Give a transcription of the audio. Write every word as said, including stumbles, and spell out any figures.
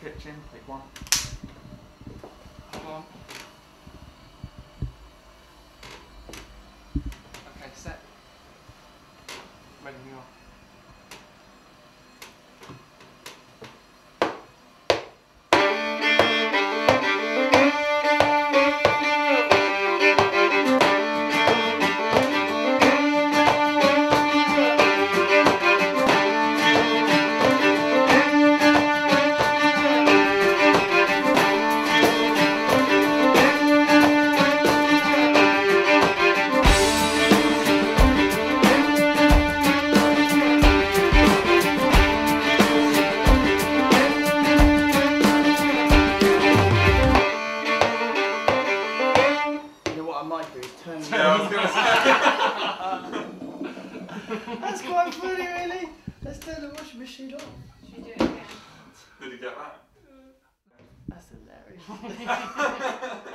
kitchen, click one. Hold on. Okay, set. Ready me off. That's quite funny, really. Let's turn the washing machine off. Should we do it again? Did he get that? That's hilarious.